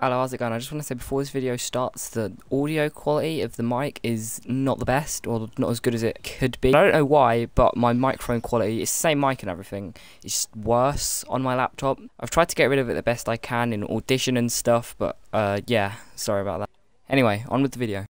Hello, how's it going? I just want to say before this video starts, the audio quality of the mic is not the best, or not as good as it could be. I don't know why, but my microphone quality, it's the same mic and everything, it's just worse on my laptop. I've tried to get rid of it the best I can in Audition and stuff, but yeah, sorry about that. Anyway, on with the video.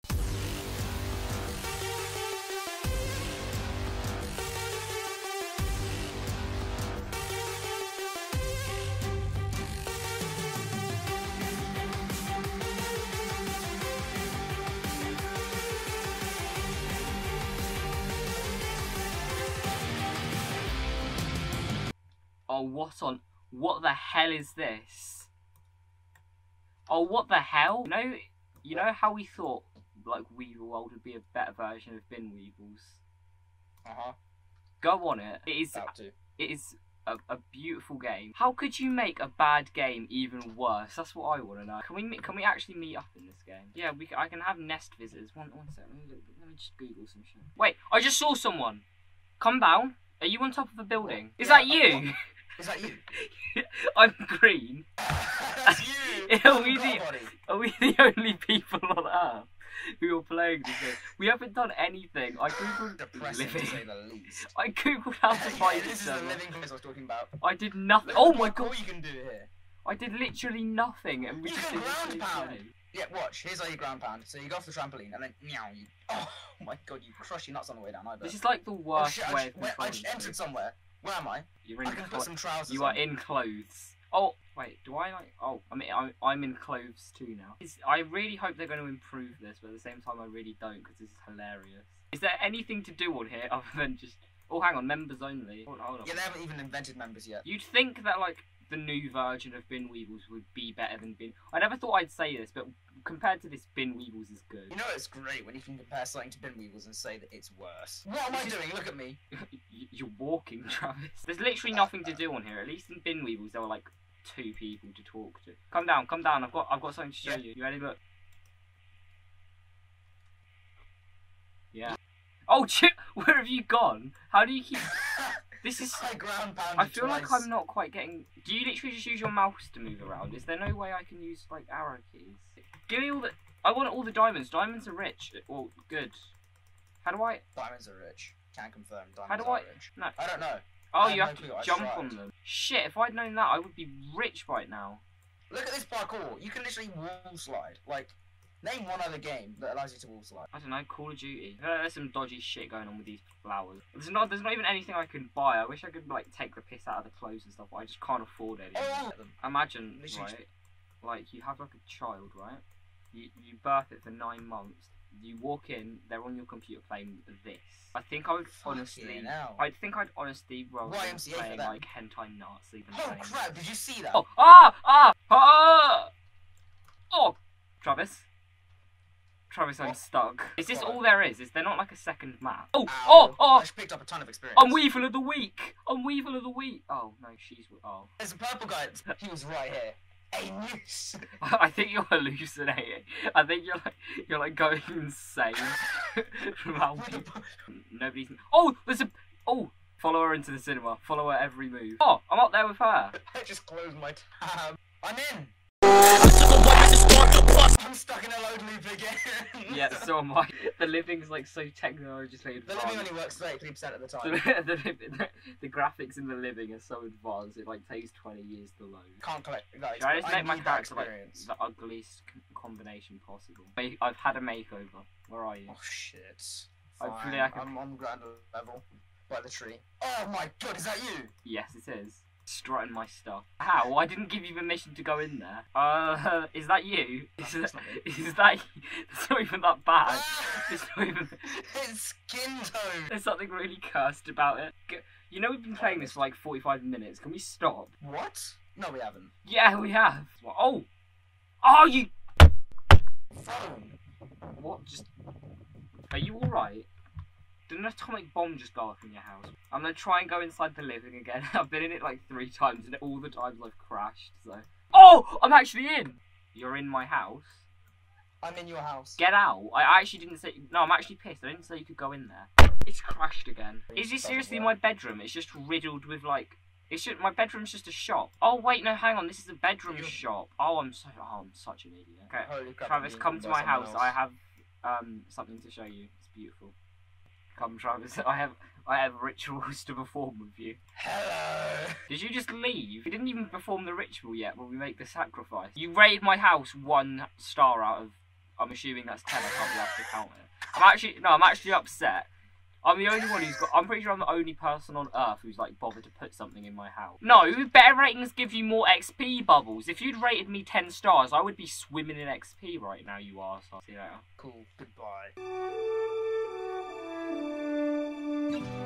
Oh, what the hell is this? Oh, what the hell? You know how we thought, like, Weevil World would be a better version of Bin Weevils? Uh-huh. Go on it. It is a beautiful game. How could you make a bad game even worse? That's what I want to know. Can we actually meet up in this game? Yeah, I can have nest visitors. One second, let me just Google some shit. Wait, I just saw someone. Come down. Are you on top of a building? Is that you? Is that you? I'm green. That's you. Are we the only people on Earth who are playing this game? We haven't done anything. I googled depressing living. To say the least. I googled how to find this. This is the living place I was talking about. I did nothing. Oh my god! All you can do here. I did literally nothing, and we just did ground pound. Yeah, watch. Here's how you ground pound. So you go off the trampoline, and then meow. Oh my god! You crush your nuts on the way down. Either. This is like the worst way. I just entered somewhere. Where am I? You're in clothes. You are in clothes. Oh wait, do I like? Oh, I mean, I'm in clothes too now. I really hope they're going to improve this, but at the same time, I really don't because this is hilarious. Is there anything to do on here other than just? Oh, hang on, members only. Hold on. Yeah, they haven't even invented members yet. You'd think that like the new version of Bin Weevils would be better than Bin. I never thought I'd say this, but compared to this, Bin Weevils is good. You know it's great when you can compare something to Bin Weevils and say that it's worse. What am I doing? Look at me. You're walking, Travis. There's literally nothing to do on here. At least in Bin Weevils there were like 2 people to talk to. Come down, I've got something to show you. You ready? Look. Yeah. Oh shit! Where have you gone? How do you keep This is I feel like I'm not quite getting. Do you literally just use your mouse to move around? Is there no way I can use like arrow keys? Give me all the. I want all the diamonds. Diamonds are rich. Well, good. How do I? Diamonds are rich. Can confirm. Diamonds How do are I? Rich. No. I don't know. Oh, you have to jump on them. Shit! If I'd known that, I would be rich right now. Look at this parkour. You can literally wall slide. Like, name one other game that allows you to wall slide. I don't know. Call of Duty. There's some dodgy shit going on with these flowers. There's not even anything I can buy. I wish I could like take the piss out of the clothes and stuff, but I just can't afford any. Oh. Imagine, right? Like you have like a child, right? You birth it for 9 months. You walk in, they're on your computer playing this. I think I would honestly, I'd honestly rather playing like hentai Nazi than playing. Oh crap! Did you see that? Oh, oh, Travis. Travis, I'm stuck. Is this all there is? Is there not like a second map? Oh, I just picked up a ton of experience. I'm Weevil of the Week. I'm Weevil of the Week. Oh no, she's There's a purple guy. He was right here. I think you're hallucinating. I think you're like going insane. Nobody's. Oh, there's a. Oh, follow her into the cinema. Follow her every move. Oh, I'm up there with her. I just closed my tab. I'm in. I'm stuck in a load loop again. Yeah, so am I. The living's like so technologically advanced. The living only works 33% of the time. The graphics in the living are so advanced, it like takes 20 years to load. Can't collect that. Should I just make my character like the ugliest combination possible? I've had a makeover. Where are you? Oh shit. Hopefully I can... I'm on ground level, by the tree. Oh my god, is that you? Yes, it is. Strutting my stuff. How? I didn't give you permission to go in there. Is that you? Is that? It's not even that bad. It's not even. It's skin tone. There's something really cursed about it. You know we've been playing this for like 45 minutes. Can we stop? What? No, we haven't. Yeah, we have. Oh. Oh, you. Phone. What? Just. Are you all right? Did an atomic bomb just go off in your house? I'm gonna try and go inside the living again. I've been in it like 3 times and all the times I've crashed, so... Oh! I'm actually in! You're in my house. I'm in your house. Get out. I actually didn't say... No, I'm actually pissed. I didn't say you could go in there. It's crashed again. Is this seriously my bedroom? It's just riddled with like... It's just, my bedroom's just a shop. Oh wait, no, hang on. This is the bedroom shop. Oh, I'm such an idiot. Okay, Travis, come to my house. I have something to show you. It's beautiful. Come, Travis. I have rituals to perform with you. Hello. Did you just leave? We didn't even perform the ritual yet when we make the sacrifice. You rated my house 1 star out of. I'm assuming that's 10. I can't be able to count it. I'm actually upset. I'm the only one who's got. I'm pretty sure I'm the only person on Earth who's like bothered to put something in my house. No, better ratings give you more XP bubbles. If you'd rated me 10 stars, I would be swimming in XP right now. You are. So see you later. Cool. Goodbye.